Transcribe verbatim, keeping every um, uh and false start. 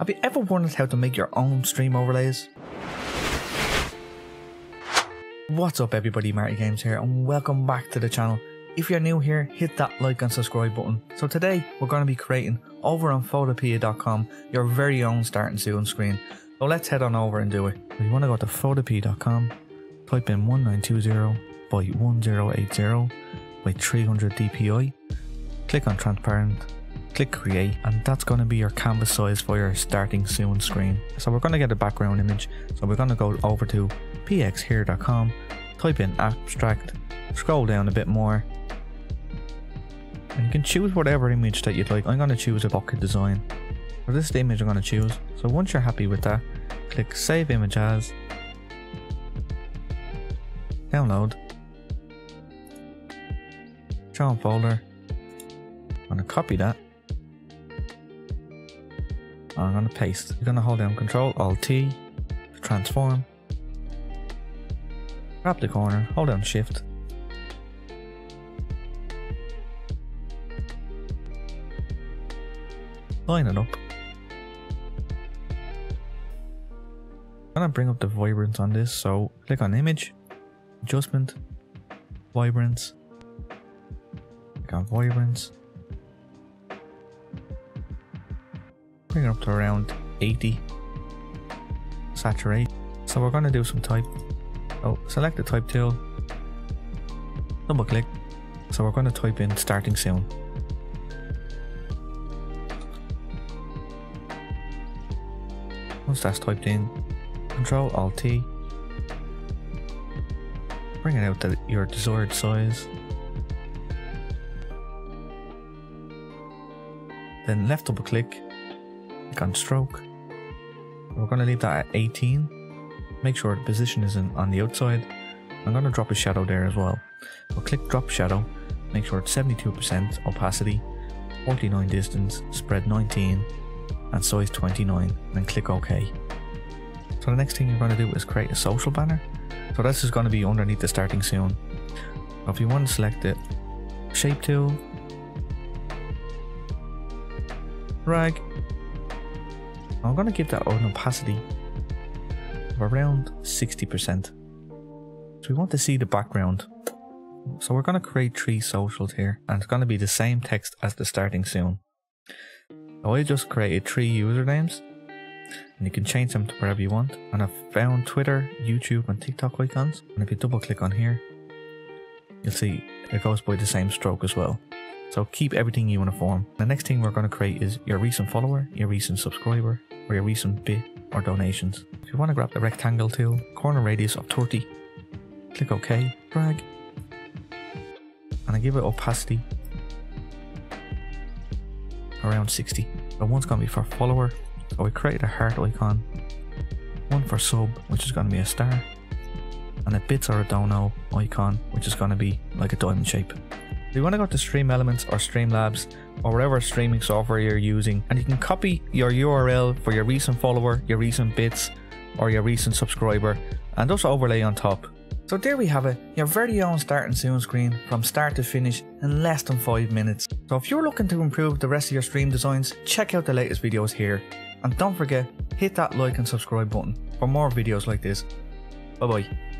Have you ever wondered how to make your own stream overlays? What's up everybody, Marty Games here and welcome back to the channel. If you're new here, hit that like and subscribe button. So today we're going to be creating, over on photopea dot com, your very own starting soon screen. So let's head on over and do it. If you want to go to photopea dot com, type in nineteen twenty by ten eighty by three hundred D P I, click on transparent, click create, and that's going to be your canvas size for your starting soon screen. So we're going to get a background image, so we're going to go over to p x here dot com, type in abstract, scroll down a bit more, and you can choose whatever image that you'd like. I'm going to choose a bucket design. For this is the image I'm going to choose. So once you're happy with that, click save image as, download, show in folder. I'm going to copy that and I'm going to paste. You're going to hold down control alt T to transform, grab the corner, hold down shift, line it up. I'm going to bring up the vibrance on this, so click on image, adjustment, vibrance, click on vibrance, bring it up to around eighty, saturate. So we're going to do some type, so select the type tool, double click, so we're going to type in starting soon. Once that's typed in, control alt T, bring it out to your desired size, then left double click, click on stroke, we're going to leave that at eighteen, make sure the position isn't on the outside. I'm going to drop a shadow there as well, so click drop shadow, make sure it's seventy-two percent opacity, forty-nine distance, spread nineteen, and size twenty-nine, and then click OK. So the next thing you're going to do is create a social banner. So this is going to be underneath the starting soon. So if you want to select it, shape tool, drag. I'm going to give that an opacity of around sixty percent. So we want to see the background. So we're going to create three socials here, and it's going to be the same text as the starting soon. So I just created three usernames, and you can change them to wherever you want. And I've found Twitter, YouTube and TikTok icons, and if you double click on here, you'll see it goes by the same stroke as well. So keep everything uniform. The next thing we're going to create is your recent follower, your recent subscriber, or your recent bid or donations. If you want to grab the rectangle tool, corner radius of thirty, click OK, drag, and I give it opacity around sixty. So one's going to be for follower, so we created a heart icon, one for sub, which is going to be a star, and a bits or a dono icon, which is going to be like a diamond shape. So you want to go to Stream Elements or Streamlabs or whatever streaming software you're using, and you can copy your U R L for your recent follower, your recent bits or your recent subscriber, and also overlay on top. So there we have it, your very own starting soon screen from start to finish in less than five minutes. So if you're looking to improve the rest of your stream designs, check out the latest videos here. And don't forget, hit that like and subscribe button for more videos like this. Bye bye.